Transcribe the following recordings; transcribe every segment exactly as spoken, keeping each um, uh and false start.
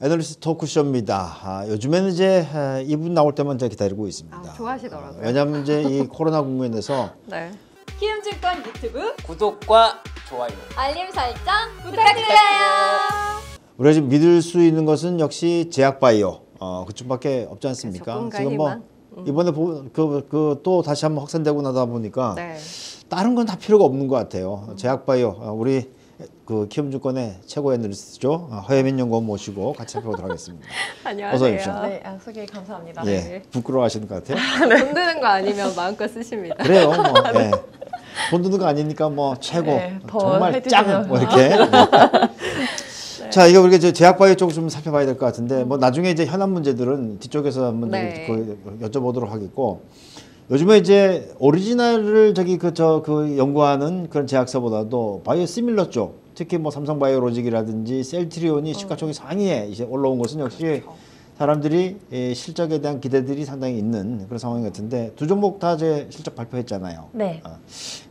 애널리스트 토크쇼입니다. 아, 요즘에는 이제 이분 나올 때만 제가 기다리고 있습니다. 아, 좋아하시더라고요. 아, 왜냐하면 이제 이 코로나 국면에서 네. 키움증권 유튜브 구독과 좋아요, 알림 설정 부탁드려요. 부탁드려요. 우리가 지금 믿을 수 있는 것은 역시 제약바이오 어, 그쪽밖에 없지 않습니까? 지금 뭐 음. 이번에 그 그 또 다시 한번 확산되고 나다 보니까 네. 다른 건 다 필요가 없는 것 같아요. 음. 제약바이오 우리 그 키움증권의 최고 애널리스트죠. 허혜민 연구원 모시고 같이 살펴보도록 하겠습니다. 안녕하세요. 어서 네, 아, 소개 감사합니다. 예, 네. 부끄러워하시는 것 같아요. 아, 네. 돈 드는 거 아니면 마음껏 쓰십니다. 그래요. 뭐, 네. 돈 드는 거 아니니까 뭐 최고, 네, 정말 짱! 뭐 이렇게. 네. 자, 이거 우리가 제약바이오 쪽을 좀 살펴봐야 될 것 같은데 뭐 나중에 이제 현안 문제들은 뒤쪽에서 한번 네. 여쭤보도록 하겠고, 요즘에 이제 오리지널을 저기 그 저 그 연구하는 그런 제약사보다도 바이오 시밀러 쪽, 특히 뭐 삼성바이오로직이라든지 셀트리온이 시가총액 상위에 이제 올라온 것은 역시 그렇죠. 사람들이 예, 실적에 대한 기대들이 상당히 있는 그런 상황 같은데, 두 종목 다 이제 실적 발표했잖아요. 네. 아,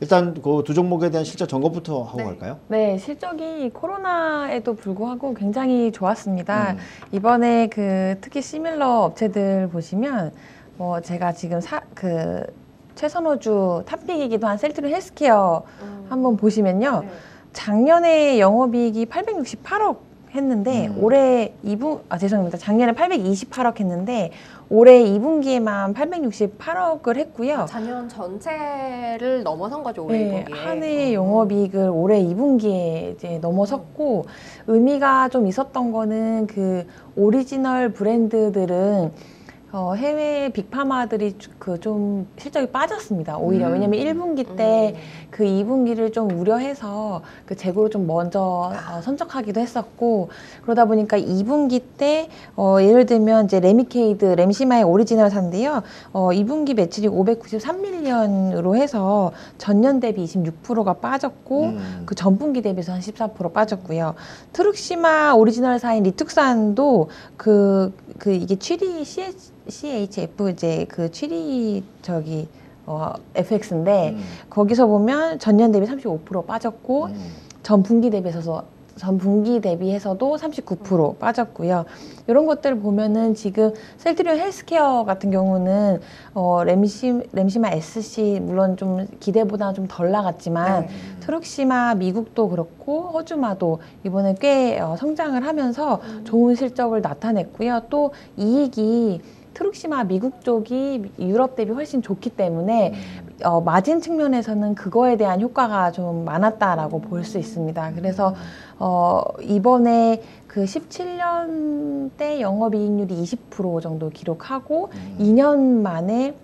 일단 그 두 종목에 대한 실적 점검부터 하고 네. 갈까요? 네, 실적이 코로나에도 불구하고 굉장히 좋았습니다. 음. 이번에 그 특히 시밀러 업체들 보시면. 뭐 제가 지금 사, 그 최선호주 탑픽이기도 한 셀트리온 헬스케어 음. 한번 보시면요. 네. 작년에 영업이익이 팔백육십팔억 했는데 음. 올해 이 분 아 죄송합니다. 작년에 팔백이십팔억 했는데 올해 이 분기에만 팔백육십팔억을 했고요. 아, 작년 전체를 넘어선 거죠, 올해 네, 이 분기에. 한 해 영업이익을 올해 이 분기에 이제 넘어섰고 음. 의미가 좀 있었던 거는 그 오리지널 브랜드들은 어, 해외 빅파마들이 그 좀 실적이 빠졌습니다. 오히려 음. 왜냐면 일 분기 때 그 음. 이 분기를 좀 우려해서 그 재고를 좀 먼저 어, 선적하기도 했었고, 그러다 보니까 이 분기 때 어, 예를 들면 이제 레미케이드, 램시마의 오리지널 산데요. 어, 이 분기 매출이 오백구십삼 밀리언으로 해서 전년 대비 이십육 퍼센트가 빠졌고 음. 그 전분기 대비해서 한 십사 퍼센트 빠졌고요. 트룩시마 오리지널 사인 리툭산도 그, 그 이게 취리 씨에스 씨에이치에프 이제 그 취리 저기 어 에프엑스인데 음. 거기서 보면 전년 대비 삼십오 퍼센트 빠졌고 음. 전 분기 대비해서 전 분기 대비해서도 삼십구 퍼센트 음. 빠졌고요. 이런 것들을 보면은 지금 셀트리온 헬스케어 같은 경우는 어 램시 램시마 에스씨 물론 좀 기대보다 좀 덜 나갔지만 음. 트룩시마 미국도 그렇고 호주마도 이번에 꽤 어 성장을 하면서 음. 좋은 실적을 나타냈고요. 또 이익이 트룩시마 미국 쪽이 유럽 대비 훨씬 좋기 때문에 어, 마진 측면에서는 그거에 대한 효과가 좀 많았다라고 볼 수 있습니다. 그래서 어, 이번에 그 십칠 년대 영업이익률이 이십 퍼센트 정도 기록하고 이 년 만에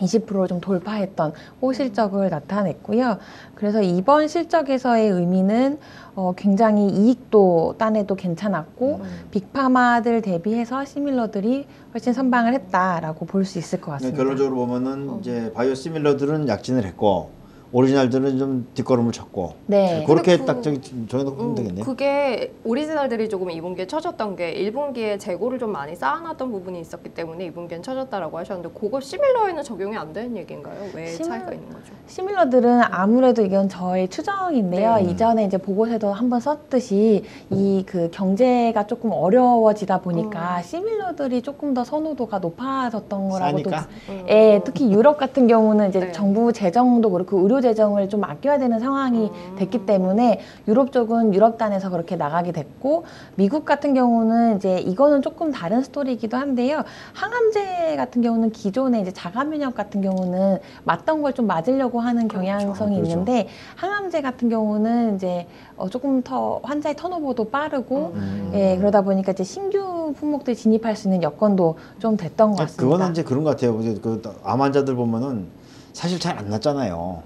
이십 퍼센트 좀 돌파했던 호실적을 나타냈고요. 그래서 이번 실적에서의 의미는 어, 굉장히 이익도 따내도 괜찮았고 음. 빅파마들 대비해서 시밀러들이 훨씬 선방을 했다라고 볼 수 있을 것 같습니다. 네, 결론적으로 보면은 어. 이제 바이오 시밀러들은 약진을 했고 오리지널들은 좀 뒷걸음을 쳤고 네. 그렇게 그, 딱 저기 정해놓고 보면 음, 되겠네요. 그게 오리지널들이 조금 이 분기에 처졌던 게 일 분기에 재고를 좀 많이 쌓아놨던 부분이 있었기 때문에 이 분기엔 처졌다라고 하셨는데, 그거 시밀러에는 적용이 안 되는 얘기인가요? 왜 시밀, 차이가 있는 거죠? 시밀러들은 아무래도 이건 저의 추정인데요. 네. 이전에 이제 보고서에도 한번 썼듯이 이 그 경제가 조금 어려워지다 보니까 음. 시밀러들이 조금 더 선호도가 높아졌던 거라고도 음. 예, 특히 유럽 같은 경우는 이제 네. 정부 재정도 그렇고 의료 재정을 좀 아껴야 되는 상황이 음. 됐기 때문에 유럽 쪽은 유럽단에서 그렇게 나가게 됐고, 미국 같은 경우는 이제 이거는 조금 다른 스토리이기도 한데요. 항암제 같은 경우는 기존에 이제 자가면역 같은 경우는 맞던 걸 좀 맞으려고 하는 경향성이 그렇죠. 있는데, 항암제 같은 경우는 이제 어 조금 더 환자의 턴오버도 빠르고 음. 예, 그러다 보니까 이제 신규 품목들 진입할 수 있는 여건도 좀 됐던 것 같습니다. 그거는 이제 그런 것 같아요. 그 암 환자들 보면은 사실 잘 안 낫잖아요.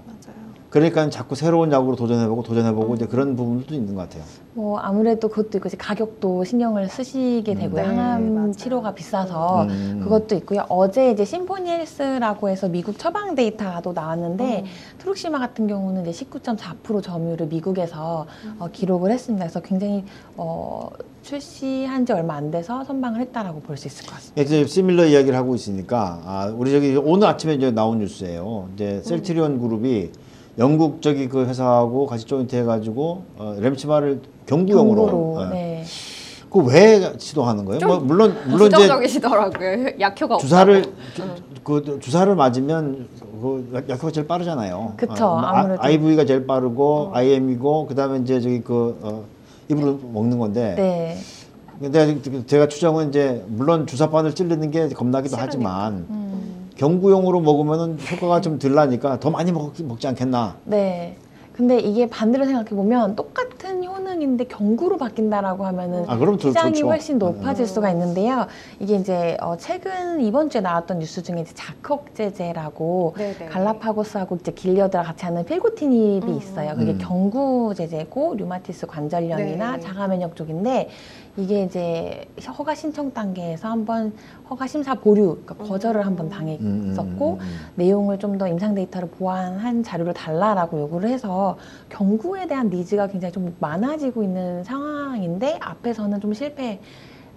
그러니까 자꾸 새로운 약으로 도전해보고 도전해보고 음. 이제 그런 부분도 있는 것 같아요. 뭐 아무래도 그것도 있고 이제 가격도 신경을 쓰시게 되고요. 음. 항암 네, 치료가 비싸서 음. 그것도 있고요. 어제 이제 심포니 헬스라고 해서 미국 처방 데이터도 나왔는데 음. 트룩시마 같은 경우는 이제 십구 점 사 퍼센트 점유를 미국에서 음. 어, 기록을 했습니다. 그래서 굉장히 어, 출시한 지 얼마 안 돼서 선방을 했다라고 볼 수 있을 것 같습니다. 이제 시밀러 이야기를 하고 있으니까 아, 우리 저기 오늘 아침에 이제 나온 뉴스예요. 이제 셀트리온 음. 그룹이 영국 저기 그 회사하고 같이 조인트해가지고 어, 램치마를 경구용으로 경구로, 네. 그 왜 시도하는 거예요? 뭐 물론 물론 부정적이시더라고요. 약효가 주사를 주, 그 주사를 맞으면 그 약효가 제일 빠르잖아요. 그렇죠. 아, 아무래도 아이브이가 제일 빠르고 어. 아이엠이고 그다음에 이제 저기 그 어, 입으로 먹는 건데. 네. 근데 제가 추정은 이제 물론 주사바늘 찔리는 게 겁나기도 싫으니까. 하지만 음. 경구용으로 먹으면은 효과가 좀 덜 나니까 더 많이 먹, 먹지 않겠나. 네. 근데 이게 반대로 생각해보면 똑같은 효능인데 경구로 바뀐다라고 하면은 아, 그럼 시장이 좋죠. 훨씬 높아질 음. 수가 있는데요. 이게 이제 어 최근 이번 주에 나왔던 뉴스 중에 이제 자컥제제라고 갈라파고스하고 이제 길리어드랑 같이 하는 필고티닙이 음. 있어요. 그게 음. 경구제제고 류마티스 관절염이나 네. 자가면역 쪽인데 이게 이제 허가 신청 단계에서 한번 허가 심사 보류, 그러니까 거절을 한번 당했었고 음. 내용을 좀 더 임상 데이터를 보완한 자료를 달라라고 요구를 해서 경구에 대한 니즈가 굉장히 좀 많아지고 있는 상황인데 앞에서는 좀 실패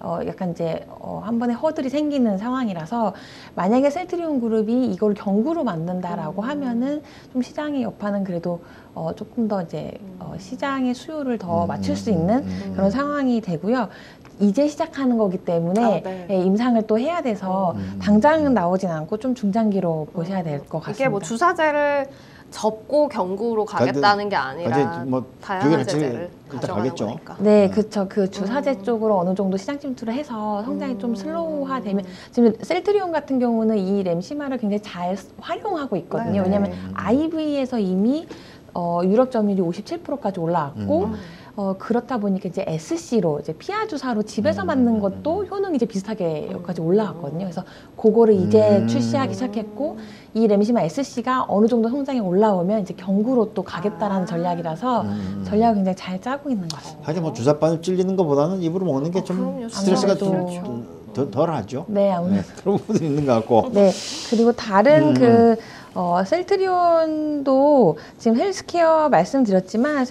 어 약간 이제 어 한 번에 허들이 생기는 상황이라서 만약에 셀트리온 그룹이 이걸 경구로 만든다라고 음. 하면은 좀 시장의 여파는 그래도 어 조금 더 이제 어 시장의 수요를 더 음. 맞출 수 있는 음. 그런 상황이 되고요. 이제 시작하는 거기 때문에 아, 네. 예, 임상을 또 해야 돼서 음. 당장은 나오진 않고 좀 중장기로 음. 보셔야 될 것 같습니다. 이게 뭐 주사제를 접고 경구로 가겠다는 게 아니라 뭐 다양한 제재를 가져가는 거니까. 네, 그렇죠. 그 주사제 음. 쪽으로 어느 정도 시장 침투를 해서 성장이 음. 좀 슬로우화되면 지금 셀트리온 같은 경우는 이 램시마를 굉장히 잘 활용하고 있거든요. 네. 왜냐하면 아이브이에서 이미 어, 유럽 점유율이 오십칠 퍼센트까지 올라왔고 음. 어, 그렇다 보니까 이제 에스씨로 이제 피하 주사로 집에서 음. 맞는 것도 효능이 이제 비슷하게 여기까지 올라왔거든요. 그래서 그거를 이제 음. 출시하기 시작했고 이 램시마 에스씨가 어느 정도 성장이 올라오면 이제 경구로 또 가겠다라는 아. 전략이라서 음. 전략을 굉장히 잘 짜고 있는 것 같습니다. 하긴 뭐 주사바늘 찔리는 것보다는 입으로 먹는 게 좀 어, 스트레스가 좀 덜, 덜하죠. 네, 아무래도 네, 그런 부분도 있는 것 같고. 네, 그리고 다른 음. 그 어, 셀트리온도 지금 헬스케어 말씀드렸지만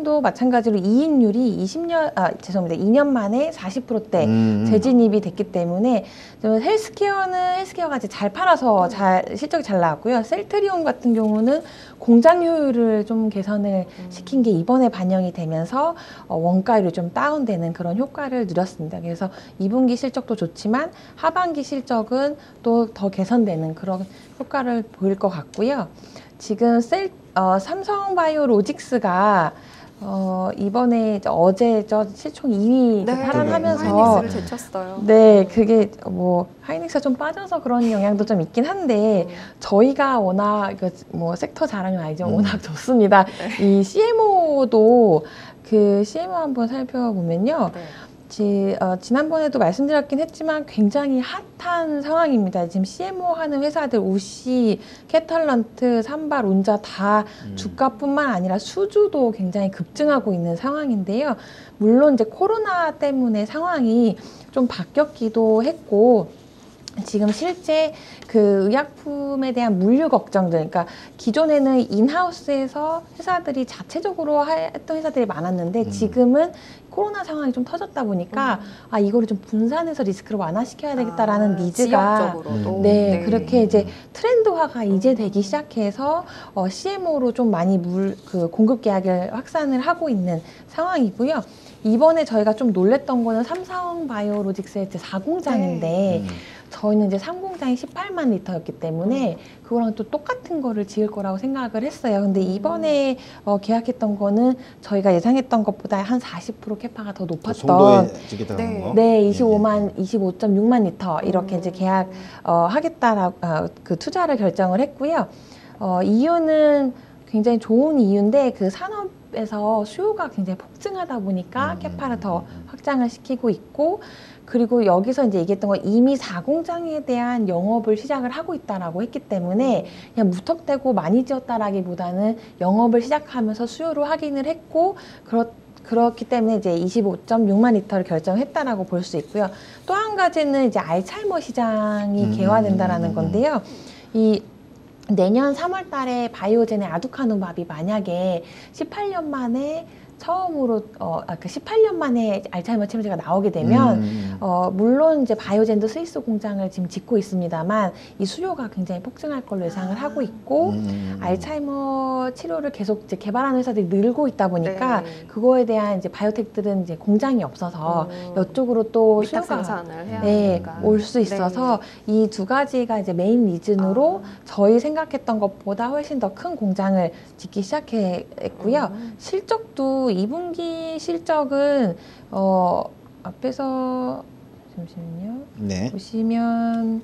셀트리온도 마찬가지로 이익률이 이십 년 아 죄송합니다 이 년 만에 사십 퍼센트대 음. 재진입이 됐기 때문에 헬스케어는 헬스케어가 이제 잘 팔아서 잘 실적이 잘 나왔고요. 셀트리온 같은 경우는 공장 효율을 좀 개선을 음. 시킨 게 이번에 반영이 되면서 어, 원가율이 좀 다운되는 그런 효과를 누렸습니다. 그래서 이 분기 실적도 좋지만 하반기 실적은 또 더 개선되는 그런 효과를 보일 것 같고요. 지금 셀, 어, 삼성바이오로직스가 어, 이번에 어제 저 시총 이 위 네, 탈환하면서 네, 하이닉스를 제쳤어요. 네, 그게 뭐 하이닉스가 좀 빠져서 그런 영향도 좀 있긴 한데 음. 저희가 워낙 뭐 섹터 자랑은 아니죠. 음. 워낙 좋습니다. 네. 이 씨엠오도 그 씨엠오 한번 살펴보면요. 네. 지, 어, 지난번에도 말씀드렸긴 했지만 굉장히 핫한 상황입니다. 지금 씨엠오 하는 회사들 우씨, 캐탈런트, 삼발, 온자 다 음. 주가뿐만 아니라 수주도 굉장히 급증하고 있는 상황인데요. 물론 이제 코로나 때문에 상황이 좀 바뀌었기도 했고 지금 실제 그 의약품에 대한 물류 걱정들, 그러니까 기존에는 인하우스에서 회사들이 자체적으로 했던 회사들이 많았는데 음. 지금은 코로나 상황이 좀 터졌다 보니까 음. 아 이거를 좀 분산해서 리스크를 완화시켜야 되겠다라는 아, 니즈가 지역적으로도. 네, 네 그렇게 이제 트렌드화가 이제 되기 시작해서 어, 씨엠오로 좀 많이 물 그 공급 계약을 확산을 하고 있는 상황이고요. 이번에 저희가 좀 놀랬던 거는 삼성바이오로직스의 사 공장인데 네. 음. 저희는 이제 삼 공장이 십팔만 리터였기 때문에 음. 그거랑 또 똑같은 거를 지을 거라고 생각을 했어요. 근데 이번에 음. 어, 계약했던 거는 저희가 예상했던 것보다 한 사십 퍼센트 캐파가 더 높았던 그 네. 네, 이십오만, 예. 이십오점육만 리터 이렇게 음. 이제 계약 어, 하겠다라고 어, 그 투자를 결정을 했고요. 어, 이유는 굉장히 좋은 이유인데 그 산업 에서 수요가 굉장히 폭증하다 보니까 음, 캐파를 더 확장을 시키고 있고 그리고 여기서 이제 얘기했던 건 이미 사 공장에 대한 영업을 시작을 하고 있다라고 했기 때문에 그냥 무턱대고 많이 지었다라기보다는 영업을 시작하면서 수요로 확인을 했고 그렇 그렇기 때문에 이제 이십오점육만 리터를 결정했다라고 볼 수 있고요. 또 한 가지는 이제 알츠하이머 시장이 음, 개화된다라는 건데요. 이 내년 삼월 달에 바이오젠의 아두카누밥이 만약에 십팔 년 만에 처음으로 어, 그 십팔 년 만에 알츠하이머 치료제가 나오게 되면 음. 어, 물론 이제 바이오젠도 스위스 공장을 지금 짓고 있습니다만 이 수요가 굉장히 폭증할 걸로 예상을 하고 있고 음. 알츠하이머 치료를 계속 이제 개발하는 회사들이 늘고 있다 보니까 네. 그거에 대한 이제 바이오텍들은 이제 공장이 없어서 음. 이쪽으로 또 수요가 네, 올 수 있어서 네. 이 두 가지가 이제 메인 리즌으로 아. 저희 생각했던 것보다 훨씬 더 큰 공장을 짓기 시작했고요. 음. 실적도 이 분기 실적은 어 앞에서 잠시만요. 네. 보시면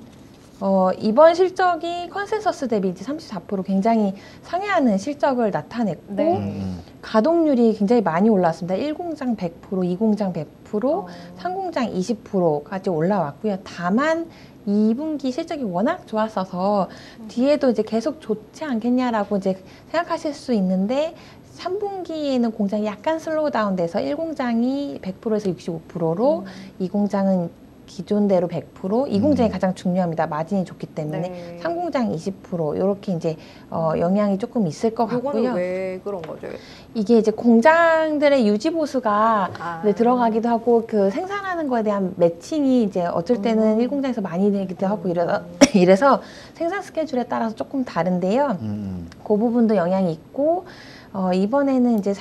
어 이번 실적이 컨센서스 대비 이제 삼십사 퍼센트 굉장히 상회하는 실적을 나타냈고 네. 음. 가동률이 굉장히 많이 올랐습니다. 일 공장 백 퍼센트, 이 공장 백 퍼센트, 어. 삼 공장 이십 퍼센트까지 올라왔고요. 다만 이 분기 실적이 워낙 좋았어서 음. 뒤에도 이제 계속 좋지 않겠냐라고 이제 생각하실 수 있는데 삼 분기에는 공장이 약간 슬로우다운 돼서 일 공장이 백 퍼센트에서 육십오 퍼센트로 음. 이 공장은 기존대로 백 퍼센트, 이 공장이 음. 가장 중요합니다. 마진이 좋기 때문에 네. 삼 공장 이십 퍼센트 이렇게 이제 어, 영향이 조금 있을 것 같고요. 이거는 왜 그런 거죠? 이게 이제 공장들의 유지보수가 아. 네, 들어가기도 하고 그 생산하는 거에 대한 매칭이 이제 어쩔 때는 음. 일 공장에서 많이 되기도 하고 이래서, 음. 이래서 생산 스케줄에 따라서 조금 다른데요. 음. 그 부분도 영향이 있고 어, 이번에는 이제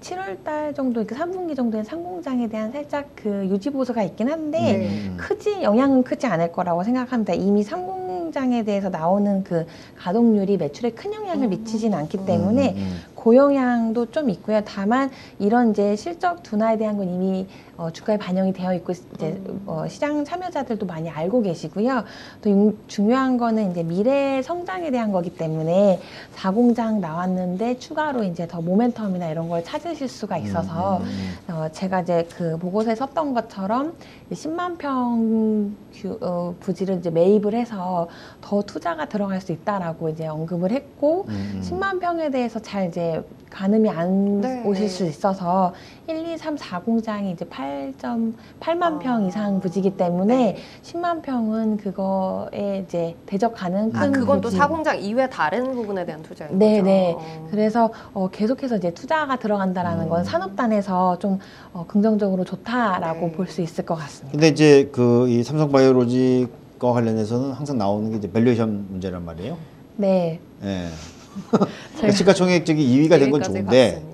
칠월 달 정도, 그 삼 분기 정도에 상공장에 대한 살짝 그 유지보수가 있긴 한데, 네. 크지, 영향은 크지 않을 거라고 생각합니다. 이미 상공장에 대해서 나오는 그 가동률이 매출에 큰 영향을 미치진 않기 때문에, 그 영향도 좀 있고요. 다만, 이런 이제 실적 둔화에 대한 건 이미 어, 주가에 반영이 되어 있고, 이제 어, 시장 참여자들도 많이 알고 계시고요. 또 유, 중요한 거는 이제 미래 성장에 대한 거기 때문에, 사 공장 나왔는데 추가로 이제 더 모멘텀이나 이런 걸 찾으실 수가 있어서 음, 음. 어, 제가 이제 그 보고서에 썼던 것처럼 십만 평 규, 어, 부지를 이제 매입을 해서 더 투자가 들어갈 수 있다라고 이제 언급을 했고 음. 십만 평에 대해서 잘 이제 가늠이 안 네. 오실 수 있어서 일, 이, 삼, 사 공장이 이제 팔 점 팔만 평 이상 부지기 때문에 네. 십만 평은 그거에 이제 대적하는 큰 아, 그건 부지. 또 사 공장 이외 다른 부분에 대한 투자인 네, 거죠? 네네. 어. 그래서 어, 계속해서 이제 투자가 들어간다라는 음. 건 산업단에서 좀 어, 긍정적으로 좋다라고 네. 볼 수 있을 것 같습니다. 근데 이제 그 이 삼성바이오로직과 관련해서는 항상 나오는 게 이제 밸류에이션 문제란 말이에요. 네. 네. 시가총액이 이 위가 된 건 좋은데 갔으니.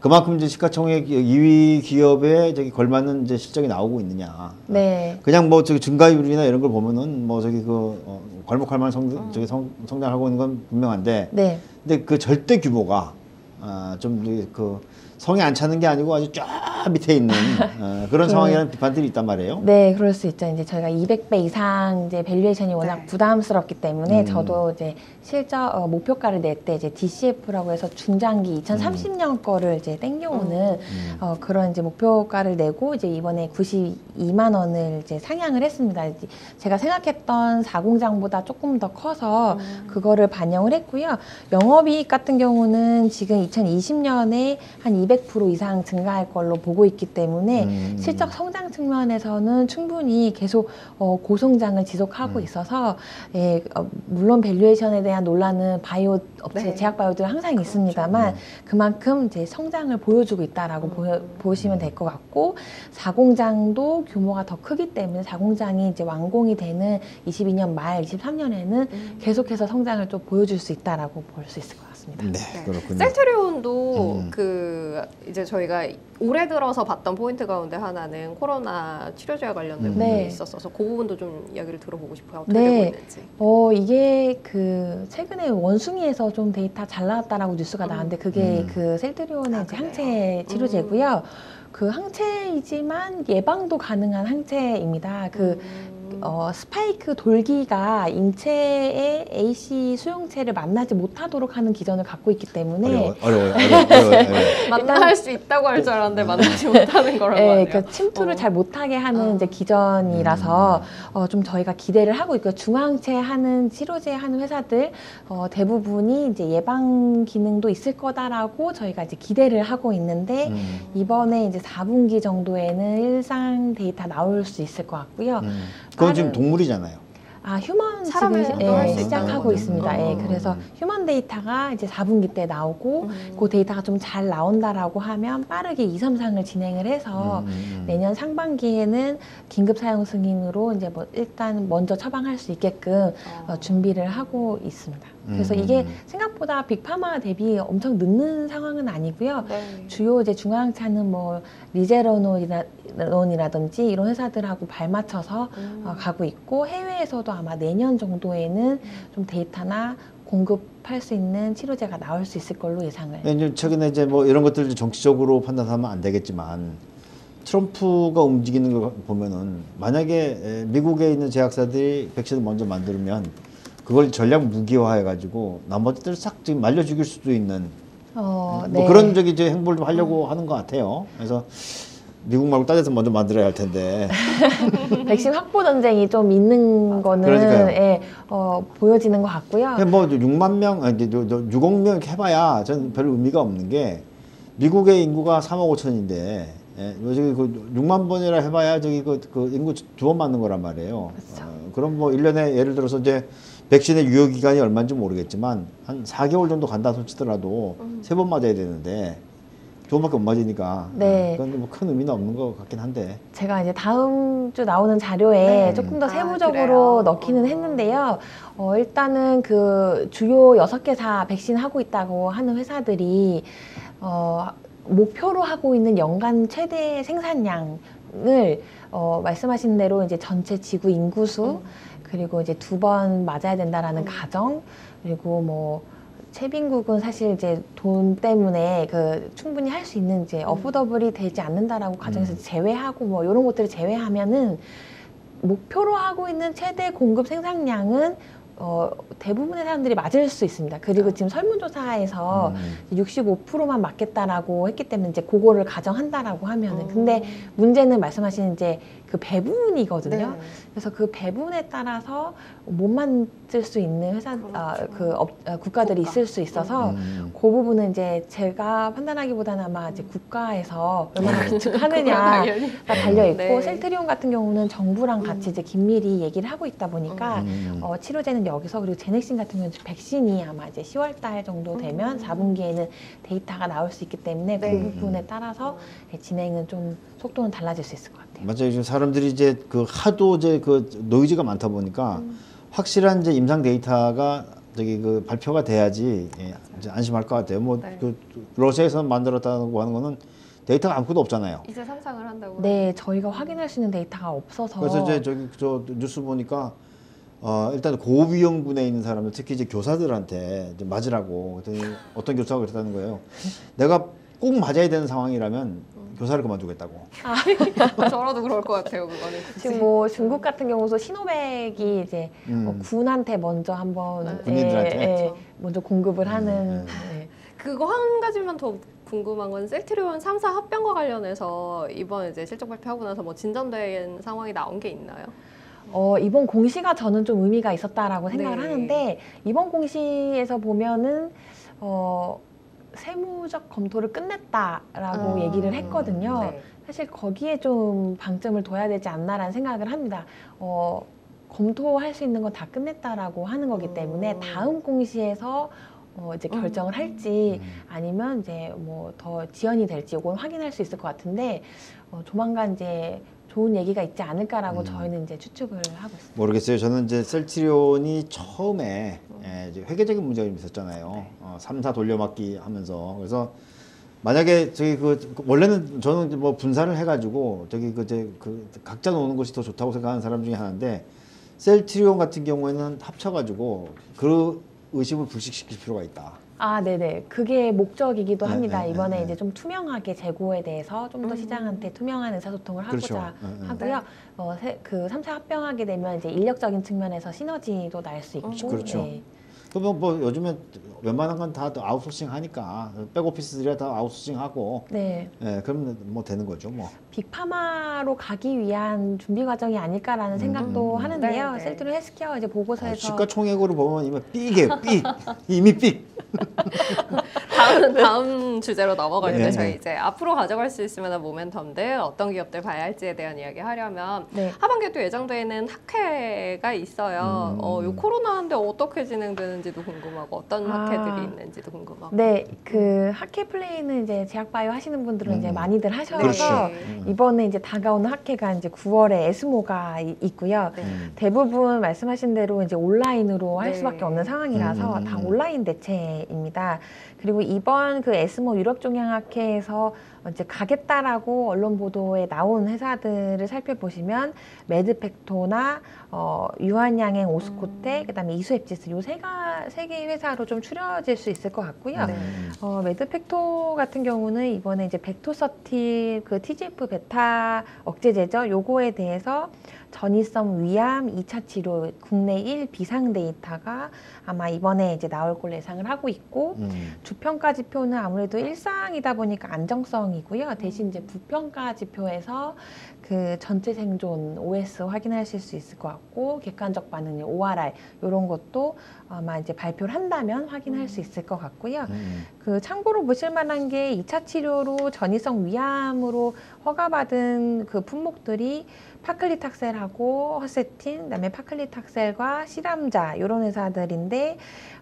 그만큼 이제 시가총액 이 위 기업에 저기 걸맞는 이제 실적이 나오고 있느냐. 네. 그냥 뭐 저기 증가율이나 이런 걸 보면은 뭐 저기 그 어, 괄목할 만한 성, 저기 성, 성장하고 있는 건 분명한데. 네. 근데 그 절대 규모가 아, 좀 그 성에 안 차는 게 아니고 아주 쫙 밑에 있는 어, 그런 상황이라는 비판들이 있단 말이에요. 네, 그럴 수 있죠. 이제 저희가 이백 배 이상 이제 밸류에이션이 워낙 네. 부담스럽기 때문에 음. 저도 이제 실적 어, 목표가를 낼 때 이제 디씨에프라고 해서 중장기 이천삼십 년 음. 거를 이제 땡겨오는 음. 어, 그런 이제 목표가를 내고 이제 이번에 구십이만 원을 이제 상향을 했습니다. 이제 제가 생각했던 사 공장보다 조금 더 커서 음. 그거를 반영을 했고요. 영업이익 같은 경우는 지금 이천이십 년에 한 이백 퍼센트 이상 증가할 걸로 보고 있기 때문에 음. 실적 성장 측면에서는 충분히 계속 어, 고성장을 지속하고 음. 있어서 예, 어, 물론 밸류에이션에 대한 논란은 바이오 업체, 네. 제약 바이오들은 항상 그렇죠. 있습니다만 네. 그만큼 이제 성장을 보여주고 있다라고 음. 보여, 보시면 될 것 같고 사 공장도 규모가 더 크기 때문에 사 공장이 이제 완공이 되는 이십이 년 말, 이십삼 년에는 음. 계속해서 성장을 좀 보여줄 수 있다라고 볼 수 있을 것 같습니다. 네, 네. 그렇군요. 셀트리온도 음. 그 이제 저희가 올해 들어서 봤던 포인트 가운데 하나는 코로나 치료제와 관련된 음. 부분이 네. 있었어서 그 부분도 좀 이야기를 들어보고 싶어요. 어떻게 네. 되고 있는지. 어, 이게 그 최근에 원숭이에서 좀 데이터 잘 나왔다라고 뉴스가 음. 나왔는데 그게 음. 그 셀트리온의 아, 이제 항체 치료제고요. 음. 그 항체이지만 예방도 가능한 항체입니다. 그 음. 어, 스파이크 돌기가 인체의 에이씨 수용체를 만나지 못하도록 하는 기전을 갖고 있기 때문에 어려워요. 어려워요. 어려워요. 어려워요. 어려워요. 만날 수 있다고 할 줄 알았는데 만나지 못하는 거라고 네, 하네요. 그러니까 침투를 어. 잘 못하게 하는 어. 이제 기전이라서 음. 어, 좀 저희가 기대를 하고 있고 중앙체 하는 치료제 하는 회사들 어, 대부분이 이제 예방 기능도 있을 거다라고 저희가 이제 기대를 하고 있는데 음. 이번에 이제 사 분기 정도에는 일상 데이터 나올 수 있을 것 같고요. 음. 그건 지금 동물이잖아요. 아, 휴먼 사람을 예, 시작하고 있습니다. 아, 예, 그래서 음. 휴먼 데이터가 이제 사 분기 때 나오고 음. 그 데이터가 좀 잘 나온다라고 하면 빠르게 이, 삼 상을 진행을 해서 음. 내년 상반기에는 긴급 사용 승인으로 이제 뭐 일단 먼저 처방할 수 있게끔 아. 어, 준비를 하고 있습니다. 그래서 음. 이게 생각보다 빅파마 대비 엄청 늦는 상황은 아니고요. 네. 주요 이제 중앙차는 뭐 리제로논이라든지 이런 회사들하고 발맞춰서 음. 어, 가고 있고, 해외에서도 아마 내년 정도에는 음. 좀 데이터나 공급할 수 있는 치료제가 나올 수 있을 걸로 예상을. 네, 최근에 이제 뭐 이런 것들 정치적으로 판단하면 안 되겠지만 트럼프가 움직이는 걸 보면은 만약에 미국에 있는 제약사들이 백신을 먼저 만들면 그걸 전략 무기화해가지고 나머지들 싹 지금 말려 죽일 수도 있는 어, 뭐 네. 그런 저기 이제 행보를 좀 하려고 하는 것 같아요. 그래서 미국 말고 딴 데서 먼저 만들어야 할 텐데 백신 확보 전쟁이 좀 있는 거는 예, 어, 보여지는 것 같고요. 뭐 육만 명, 아니, 육억 명 이렇게 해봐야 저는 별 의미가 없는 게 미국의 인구가 삼억 오천인데 예, 그 육만 번이라 해봐야 저기 그, 그 인구 두 번 맞는 거란 말이에요. 그렇죠. 어, 그럼 뭐 일 년에 예를 들어서 이제 백신의 유효기간이 얼마인지 모르겠지만 한 사 개월 정도 간다 손치더라도 음. 세 번 맞아야 되는데 두 번밖에 못 맞으니까 네. 그건 뭐 큰 의미는 없는 것 같긴 한데, 제가 이제 다음 주 나오는 자료에 네. 조금 더 세부적으로 아, 넣기는 했는데요. 어, 일단은 그 주요 여섯 개사 백신 하고 있다고 하는 회사들이 어, 목표로 하고 있는 연간 최대 생산량을 어, 말씀하신 대로 이제 전체 지구 인구수 음. 그리고 이제 두 번 맞아야 된다라는 음. 가정, 그리고 뭐 최빈국은 사실 이제 돈 때문에 그 충분히 할 수 있는 이제 음. 어포더블이 되지 않는다라고 가정에서 음. 제외하고 뭐 이런 것들을 제외하면은 목표로 하고 있는 최대 공급 생산량은 어, 대부분의 사람들이 맞을 수 있습니다. 그리고 지금 설문조사에서 음. 육십오 퍼센트만 맞겠다라고 했기 때문에 이제 그거를 가정한다라고 하면은 음. 근데 문제는 말씀하신 이제 그 배분이거든요. 네. 그래서 그 배분에 따라서 못 맞을 수 있는 회사, 그렇죠. 어, 그 업, 어, 국가들이 국가. 있을 수 있어서 음. 그 부분은 이제 제가 판단하기보다는 아마 이제 국가에서 얼마나 비축하느냐가 달려 있고 네. 셀트리온 같은 경우는 정부랑 같이 이제 긴밀히 얘기를 하고 있다 보니까 음. 어, 치료제는 여기서, 그리고 제넥신 같은 경우는 백신이 아마 이제 시월 달 정도 되면 사 분기에는 데이터가 나올 수 있기 때문에 네. 그 부분에 따라서 진행은 좀 속도는 달라질 수 있을 것 같아요. 맞아요. 지금 사람들이 이제 그 하도 이제 그 노이즈가 많다 보니까 음. 확실한 이제 임상 데이터가 저기 그 발표가 돼야지 예, 이제 안심할 것 같아요. 뭐 네. 그 러시아에서 만들었다고 하는 거는 데이터가 아무것도 없잖아요. 이제 상상을 한다고. 네, 저희가 확인할 수 있는 데이터가 없어서. 그래서 이제 저기 저 뉴스 보니까. 어, 일단 고위험군에 있는 사람들, 특히 이제 교사들한테 이제 맞으라고 그랬더니 어떤 교사가 그랬다는 거예요. 내가 꼭 맞아야 되는 상황이라면 음. 교사를 그만두겠다고. 아, 저라도 그럴 것 같아요, 그거는. 지금 뭐 중국 같은 경우도 시노백이 이제 음. 뭐 군한테 먼저 한번 네. 군인들한테 에, 에, 먼저 공급을 음. 하는. 네. 그거 한 가지만 더 궁금한 건 셀트리온 삼 사 합병과 관련해서 이번 이제 실적 발표하고 나서 뭐 진전된 상황이 나온 게 있나요? 어, 이번 공시가 저는 좀 의미가 있었다라고 생각을 네. 하는데, 이번 공시에서 보면은 어, 세무적 검토를 끝냈다라고 아, 얘기를 했거든요. 네. 사실 거기에 좀 방점을 둬야 되지 않나라는 생각을 합니다. 어, 검토할 수 있는 건 다 끝냈다라고 하는 거기 때문에 음. 다음 공시에서 어, 이제 결정을 음. 할지 아니면 이제 뭐 더 지연이 될지 이건 확인할 수 있을 것 같은데, 어, 조만간 이제 좋은 얘기가 있지 않을까라고 음. 저희는 이제 추측을 하고 있습니다. 모르겠어요. 저는 이제 셀트리온이 처음에 음. 예, 이제 회계적인 문제가 좀 있었잖아요. 네. 어, 삼 사 돌려막기 하면서. 그래서 만약에 저기 그 원래는 저는 뭐 분산을 해가지고 저기 그 이제 그 각자 노는 것이 더 좋다고 생각하는 사람 중에 하나인데, 셀트리온 같은 경우에는 합쳐가지고 그 의심을 불식시킬 필요가 있다. 아, 네네. 그게 목적이기도 네네, 합니다. 네네, 이번에 네네. 이제 좀 투명하게 재고에 대해서 좀 더 음. 시장한테 투명한 의사소통을 그렇죠. 하고자 네네. 하고요. 어, 세, 그 삼 사 합병하게 되면 이제 인력적인 측면에서 시너지도 날 수 있고. 그렇죠. 네. 그럼 뭐 요즘에 웬만한 건 다 아웃소싱 하니까 백오피스들이 다 아웃소싱 하고 네. 예, 그럼 뭐 되는 거죠 뭐. 빅파마로 가기 위한 준비 과정이 아닐까라는 음, 생각도 음, 하는데요. 네, 네. 셀트리온 헬스케어 이제 보고서에서 아, 시가총액으로 보면 이미 삑이에요. 삑. 이미 삑. 다음, 다음 주제로 넘어갈 텐데 네. 저희 이제 앞으로 가져갈 수 있을 만한 모멘텀들 어떤 기업들 봐야 할지에 대한 이야기 하려면 네. 하반기에 또 예정되어 있는 학회가 있어요. 음. 어, 요 코로나인데 어떻게 진행되는지도 궁금하고 어떤 아. 학회들이 있는지도 궁금하고. 네, 그 학회 플레이는 이제 제약바이오 하시는 분들은 음. 이제 많이들 하셔서 네. 이번에 이제 다가오는 학회가 이제 구월에 에스모가 이, 있고요. 네. 대부분 말씀하신 대로 이제 온라인으로 할 네. 수밖에 없는 상황이라서 음. 다 온라인 대체입니다. 그리고 이번 그 에스모 유럽종양학회에서 이제 가겠다라고 언론 보도에 나온 회사들을 살펴보시면 메드팩토나 어, 유한양행, 오스코테, 음. 그다음에 이수앱지스 요 세 세 개의 회사로 좀 추려질 수 있을 것 같고요. 네. 어, 메드팩토 같은 경우는 이번에 이제 벡토서티 그 티지에프 베타 억제제죠. 요거에 대해서 전이성 위암 이 차 치료 국내 일 비상 데이터가 아마 이번에 이제 나올 걸로 예상을 하고 있고 음. 주평가 지표는 아무래도 일상이다 보니까 안정성이고요. 대신 이제 부평가 지표에서 그 전체 생존 오에스 확인하실 수 있을 것 같고 객관적 반응 오알알 이런 것도 아마 이제 발표를 한다면 확인할 음. 수 있을 것 같고요. 음. 그 참고로 보실 만한 게 이 차 치료로 전이성 위암으로 허가받은 그 품목들이 파클리탁셀하고 허세틴, 그다음에 파클리탁셀과 시람자 이런 회사들인데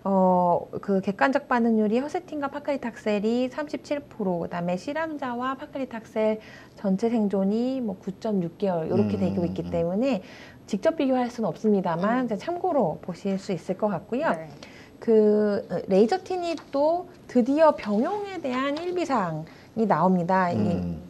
어, 그 객관적 반응률이 허세틴과 파클리탁셀이 삼십칠 퍼센트, 그다음에 시람자와 파클리탁셀 전체 생존이 뭐 구 점 육 개월 이렇게 음, 되고 있기 음. 때문에 직접 비교할 수는 없습니다만 음. 참고로 보실 수 있을 것 같고요. 네. 그 레이저 티닙도 드디어 병용에 대한 일 비상이 나옵니다. 음.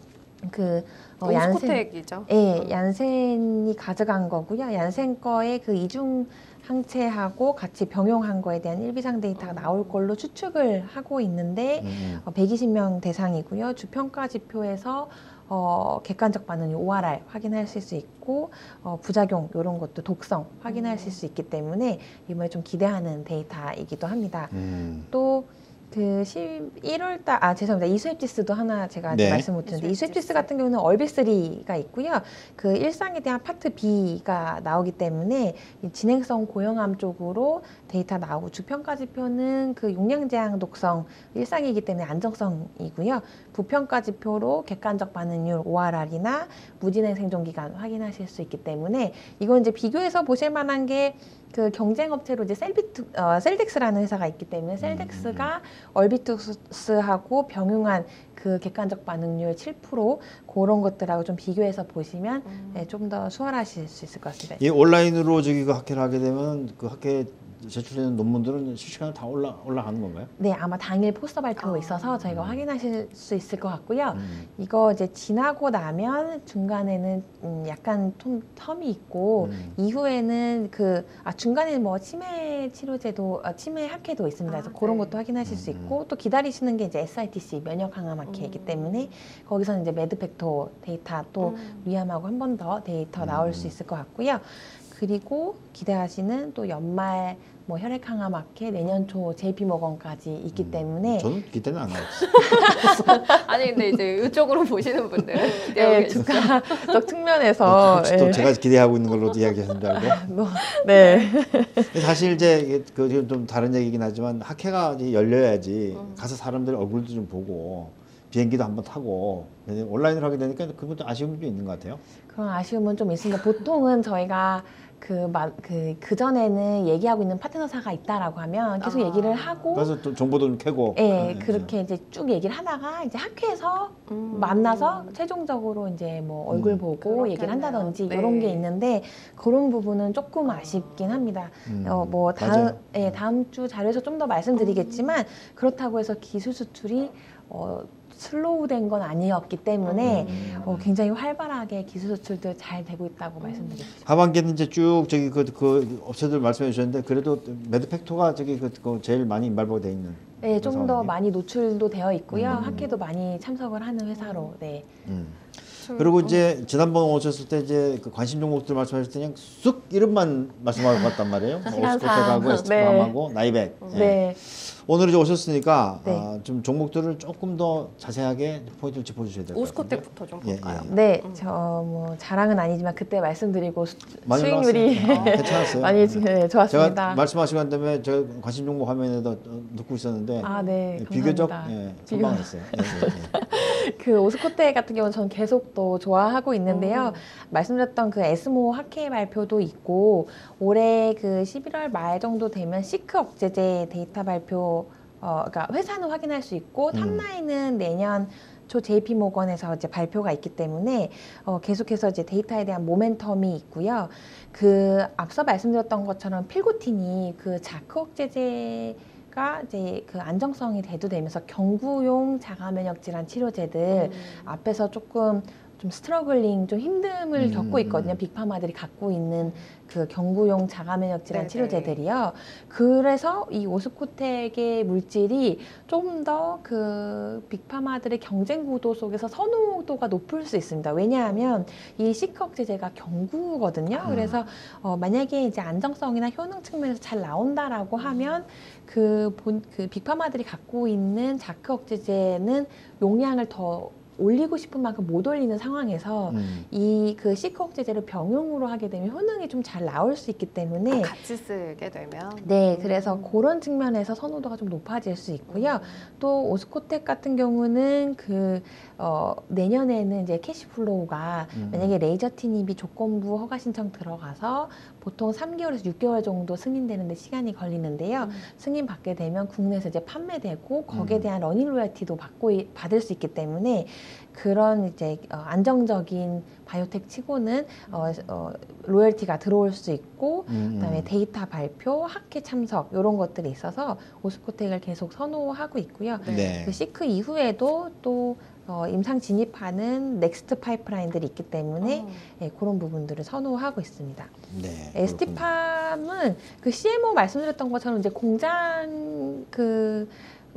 이, 그 어, 오스코테 얘기죠. 예, 얀센이 가져간 거고요. 얀센 거의 그 이중 항체하고 같이 병용한 거에 대한 일 비상 데이터가 나올 걸로 추측을 하고 있는데 음. 어, 백이십 명 대상이고요. 주평가 지표에서 어, 객관적 반응이 오알알 확인하실 수 있고 어, 부작용 이런 것도 독성 확인하실 음. 수 있기 때문에 이번에 좀 기대하는 데이터이기도 합니다. 음. 또 그 십일월달 아 죄송합니다 이수앱지스도 하나 제가 네. 말씀 못드렸는데 이수앱지스 같은 경우는 얼비쓰리가 있고요. 그 일상에 대한 파트 B가 나오기 때문에 이 진행성 고형암 쪽으로 데이터 나오고 주평가 지표는 그 용량 제한 독성 일상이기 때문에 안정성이고요. 부평가 지표로 객관적 반응률 오알알이나 무진행 생존 기간 확인하실 수 있기 때문에 이건 이제 비교해서 보실 만한 게 그 경쟁업체로 이제 셀비트, 어, 셀덱스라는 회사가 있기 때문에 셀덱스가 얼비투스하고 병용한 그 객관적 반응률 칠 퍼센트 그런 것들하고 좀 비교해서 보시면 음. 네, 좀 더 수월하실 수 있을 것 같습니다. 이 온라인으로 저기 그 학회를 하게 되면 그 학회 제출되는 논문들은 실시간으로 다 올라, 올라가는 건가요? 네, 아마 당일 포스터 발표가 있어서 저희가 음. 확인하실 수 있을 것 같고요. 음. 이거 이제 지나고 나면 중간에는 음 약간 텀, 텀이 있고 음. 이후에는 그 아 중간에는 뭐 치매 치료제도 아, 치매 학회도 있습니다. 아, 그래서 네. 그런 것도 확인하실 수 있고 음. 또 기다리시는 게 이제 에스아이티씨 면역 항암 학회이기 음. 때문에 거기서는 이제 메드팩토 데이터 또 음. 위암하고 한 번 더 데이터 음. 나올 수 있을 것 같고요. 그리고 기대하시는 또 연말 뭐 혈액항암 학회 내년 초 제이피모건까지 있기 음, 때문에 저는 기대는 안 하고 아니 근데 이제 이쪽으로 보시는 분들은 네, 주가적 측면에서 또, 또 네. 제가 기대하고 있는 걸로 이야기하신다고 뭐, 네. 사실 이제 그 좀 다른 얘기긴 하지만 학회가 이제 열려야지 음. 가서 사람들 얼굴도 좀 보고 비행기도 한번 타고 온라인으로 하게 되니까 그것도 아쉬움이 좀 있는 것 같아요. 그런 아쉬움은 좀 있습니다. 보통은 저희가 그, 그, 그전에는 얘기하고 있는 파트너사가 있다라고 하면 계속 아. 얘기를 하고. 그래서 또 정보도 좀 캐고. 예, 네, 그렇게 이제 쭉 얘기를 하다가 이제 학회에서 음. 만나서 최종적으로 이제 뭐 얼굴 음. 보고 그렇겠네요. 얘기를 한다든지 네. 이런 게 있는데 그런 부분은 조금 아쉽긴 합니다. 음. 어, 뭐 다음, 예, 다음 주 자료에서 좀 더 말씀드리겠지만 음. 그렇다고 해서 기술 수출이 어, 슬로우 된 건 아니었기 때문에 음. 어, 굉장히 활발하게 기술 수출도 잘 되고 있다고 음. 말씀드리고 싶습니다. 하반기는 이제 쭉 저기 그, 그 업체들 말씀해 주셨는데 그래도 메드팩토가 저기 그, 그 제일 많이 인발보가 돼 있는. 네, 좀 더 많이 노출도 되어 있고요. 음. 학회도 많이 참석을 하는 회사로. 네. 음. 맞습니다. 그리고 이제 지난번 오셨을 때 이제 그 관심 종목들 말씀하실 때 그냥 쑥 이름만 말씀하고 갔단 말이에요. 오스코테하고 에스티팜하고 네. 나이백. 네. 네. 오늘 이제 오셨으니까 네. 아, 좀 종목들을 조금 더 자세하게 포인트를 짚어주셔야 될 것 같아요. 오스코테부터 좀 볼까요? 예, 예. 네, 음. 저 뭐 자랑은 아니지만 그때 말씀드리고 수, 수익률이 아, 괜찮았어요. 많이 네, 좋았습니다. 제가 말씀하시고 한 다음에 제가 관심 종목 화면에다 넣고 있었는데 아, 네, 예, 비교적 예, 선방했어요. 예, 예, 예. 그 오스코테 같은 경우는 저는 계속 또 좋아하고 있는데요. 음. 말씀드렸던 그 에스모 학회 발표도 있고 올해 그 십일월 말 정도 되면 시크 억제제 데이터 발표 어, 그러니까 회사는 확인할 수 있고 탑라인은 내년 초 제이피모건에서 이제 발표가 있기 때문에 어, 계속해서 이제 데이터에 대한 모멘텀이 있고요. 그 앞서 말씀드렸던 것처럼 필고틴이 그 자크 억제제 이제 그 안정성이 대두되면서 경구용 자가면역 질환 치료제들 음. 앞에서 조금 좀 스트러글링, 좀 힘듦을 음. 겪고 있거든요. 빅파마들이 갖고 있는 그 경구용 자가면역 질환 네네. 치료제들이요. 그래서 이 오스코텍의 물질이 좀 더 그 빅파마들의 경쟁 구도 속에서 선호도가 높을 수 있습니다. 왜냐하면 이 시크 억제제가 경구거든요. 음. 그래서 어 만약에 이제 안정성이나 효능 측면에서 잘 나온다라고 하면 그 본, 그 빅파마들이 갖고 있는 자크 억제제는 용량을 더 올리고 싶은 만큼 못 올리는 상황에서 음. 이 그 시크 억제제를 병용으로 하게 되면 효능이 좀 잘 나올 수 있기 때문에 아, 같이 쓰게 되면 네, 그래서 음. 그런 측면에서 선호도가 좀 높아질 수 있고요. 음. 또 오스코텍 같은 경우는 그 어, 내년에는 이제 캐시플로우가 음. 만약에 레이저 티닙이 조건부 허가 신청 들어가서 보통 삼 개월에서 육 개월 정도 승인되는데 시간이 걸리는데요. 음. 승인 받게 되면 국내에서 이제 판매되고 거기에 대한 러닝 로열티도 받고 받을 수 있기 때문에. 그런 이제 안정적인 바이오텍 치고는 어, 어, 로열티가 들어올 수 있고 음. 그다음에 데이터 발표, 학회 참석 이런 것들이 있어서 오스코텍을 계속 선호하고 있고요. 네. 그 시크 이후에도 또 어, 임상 진입하는 넥스트 파이프라인들이 있기 때문에 예, 그런 부분들을 선호하고 있습니다. 네, 에스티팜은 그 씨엠오 말씀드렸던 것처럼 이제 공장 그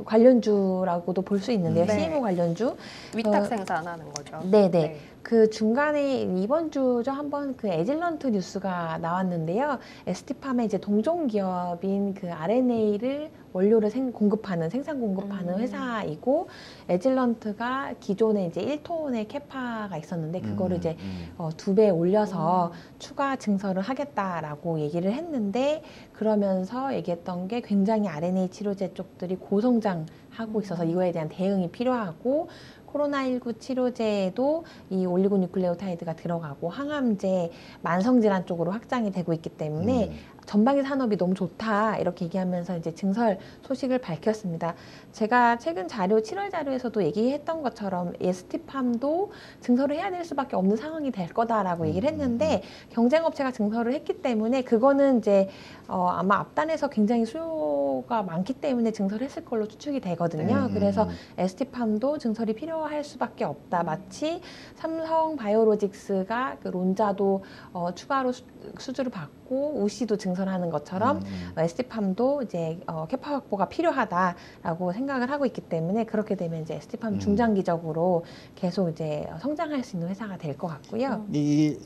관련주라고도 볼 수 있는데요. 네. 씨엠오 관련주. 위탁 생산하는 거죠. 네네. 네. 그 중간에 이번 주죠. 한번 그 애질런트 뉴스가 나왔는데요. 에스티팜의 이제 동종 기업인 그 알엔에이를 원료를 생, 공급하는 생산 공급하는 음. 회사이고 애질런트가 기존에 이제 일 톤의 캐파가 있었는데 그거를 음. 이제 음. 어, 두 배 올려서 음. 추가 증설을 하겠다라고 얘기를 했는데 그러면서 얘기했던 게 굉장히 알엔에이 치료제 쪽들이 고성장하고 있어서 이거에 대한 대응이 필요하고 코로나십구 치료제에도 이 올리고뉴클레오타이드가 들어가고 항암제, 만성질환 쪽으로 확장이 되고 있기 때문에 음. 전방위 산업이 너무 좋다 이렇게 얘기하면서 이제 증설 소식을 밝혔습니다. 제가 최근 자료 칠월 자료에서도 얘기했던 것처럼 에스티팜도 증설을 해야 될 수밖에 없는 상황이 될 거다라고 얘기를 했는데 경쟁업체가 증설을 했기 때문에 그거는 이제 어 아마 앞단에서 굉장히 수요가 많기 때문에 증설했을 걸로 추측이 되거든요. 그래서 에스티팜도 증설이 필요할 수밖에 없다. 마치 삼성 바이오로직스가 그 론자도 어 추가로 수, 수주를 받고 우시도 증설 하는 것처럼 음. 에스티팜도 이제 어, 캐파 확보가 필요하다라고 생각을 하고 있기 때문에 그렇게 되면 이제 에스티팜 음. 중장기적으로 계속 이제 성장할 수 있는 회사가 될 것 같고요. 이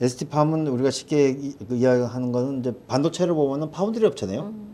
에스티팜은 우리가 쉽게 이야기하는 거는 이제 반도체를 보면은 파운드리 업체네요. 음.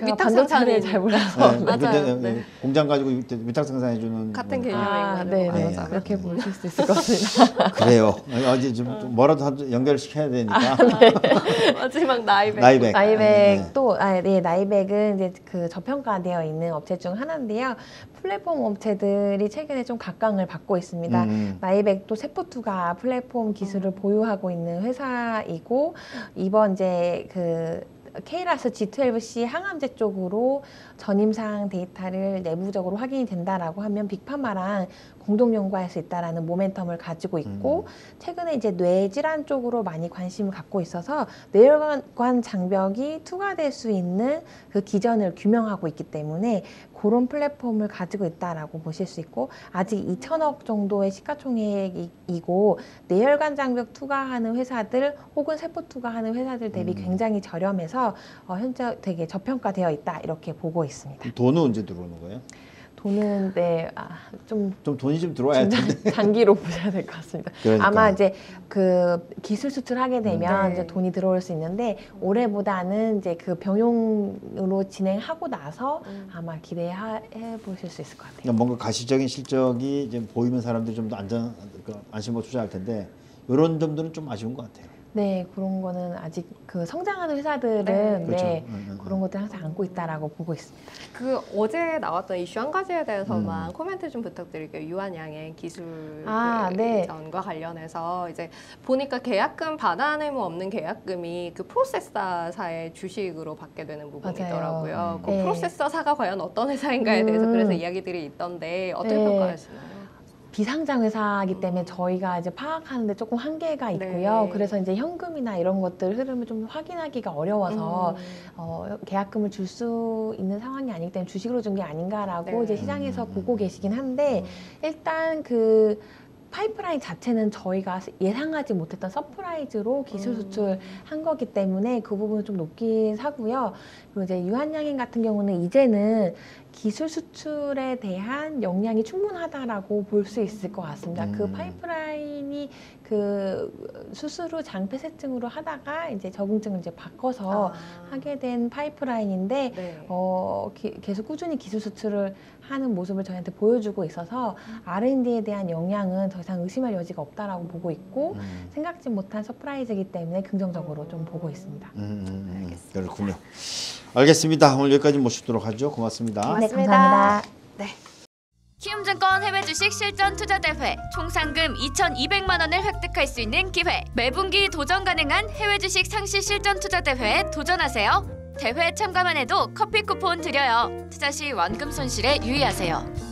제가 반도체를 잘 몰라서 네, 맞아요. 네. 공장 가지고 위탁 생산해주는 같은 개념인 거죠. 네, 네, 그렇게 네. 보실 수 있을 것 같습니다. 그래요. 어제 좀 어. 뭐라도 연결시켜야 되니까. 아, 네. 마지막 나이백. 나이백. 나이백 또, 아, 네, 나이백은 이제 그 저평가되어 있는 업체 중 하나인데요. 플랫폼 업체들이 최근에 좀 각광을 받고 있습니다. 음. 나이백도 세포투가 플랫폼 기술을 음. 보유하고 있는 회사이고 이번 이제 그 케이라스 지 십이 씨 항암제 쪽으로 전임상 데이터를 내부적으로 확인이 된다라고 하면 빅파마랑 공동 연구할 수 있다라는 모멘텀을 가지고 있고 음. 최근에 이제 뇌질환 쪽으로 많이 관심을 갖고 있어서 뇌혈관 장벽이 투과될 수 있는 그 기전을 규명하고 있기 때문에 그런 플랫폼을 가지고 있다라고 보실 수 있고 아직 이천억 정도의 시가총액이고 뇌혈관 장벽 투과하는 회사들 혹은 세포 투과하는 회사들 대비 음. 굉장히 저렴해서 어, 현재 되게 저평가되어 있다 이렇게 보고 있습니다. 돈은 언제 들어오는 거예요? 돈은 네, 아, 좀, 좀 돈이 좀 들어와야 되는데 장기로 보셔야 될 것 같습니다. 그러니까. 아마 이제 그 기술 수출하게 되면 네. 이제 돈이 들어올 수 있는데 올해보다는 이제 그 병용으로 진행하고 나서 음. 아마 기대해 보실 수 있을 것 같아요. 그러니까 뭔가 가시적인 실적이 지금 보이면 사람들이 좀 더 안전 안심으로 투자할 텐데 이런 점들은 좀 아쉬운 것 같아요. 네, 그런 거는 아직 그 성장하는 회사들은 네, 그렇죠. 네, 네, 그런 것들 항상 안고 있다라고 보고 있습니다. 그 어제 나왔던 이슈 한 가지에 대해서만 음. 코멘트 좀 부탁드릴게요. 유한양행 기술 아, 네. 전과 관련해서 이제 보니까 계약금 반환 의무 없는 계약금이 그 프로세서사의 주식으로 받게 되는 부분이더라고요. 맞아요. 그 네. 프로세서사가 과연 어떤 회사인가에 대해서 음. 그래서 이야기들이 있던데 어떻게 네. 평가하시나요? 비상장 회사이기 때문에 저희가 이제 파악하는데 조금 한계가 있고요. 네. 그래서 이제 현금이나 이런 것들 흐름을 좀 확인하기가 어려워서 음. 어, 계약금을 줄 수 있는 상황이 아니기 때문에 주식으로 준 게 아닌가라고 네. 이제 시장에서 음. 보고 계시긴 한데 음. 일단 그 파이프라인 자체는 저희가 예상하지 못했던 서프라이즈로 기술 수출한 음. 거기 때문에 그 부분을 좀 높긴 사고요. 그리고 이제 유한양행 같은 경우는 이제는 기술 수출에 대한 역량이 충분하다라고 볼 수 있을 것 같습니다. 음. 그 파이프라인이 그 수수료 장폐세증으로 하다가 이제 적응증을 이제 바꿔서 아. 하게 된 파이프라인인데 네. 어, 기, 계속 꾸준히 기술 수출을 하는 모습을 저희한테 보여주고 있어서 음. 알 앤 디에 대한 역량은 더 이상 의심할 여지가 없다라고 보고 있고 음. 생각지 못한 서프라이즈이기 때문에 긍정적으로 음. 좀 보고 있습니다. 음. 알겠습니다. 그렇군요. 알겠습니다. 오늘 여기까지 모시도록 하죠. 고맙습니다. 고맙습니다. 네, 감사합니다. 네. 키움증권 해외 주식 실전 투자 대회 총 상금 이천이백만 원을 획득할 수 있는 기회. 매분기 도전 가능한 해외 주식 상시 실전 투자 대회에 도전하세요. 대회 참가만 해도 커피 쿠폰 드려요. 투자 시 원금 손실에 유의하세요.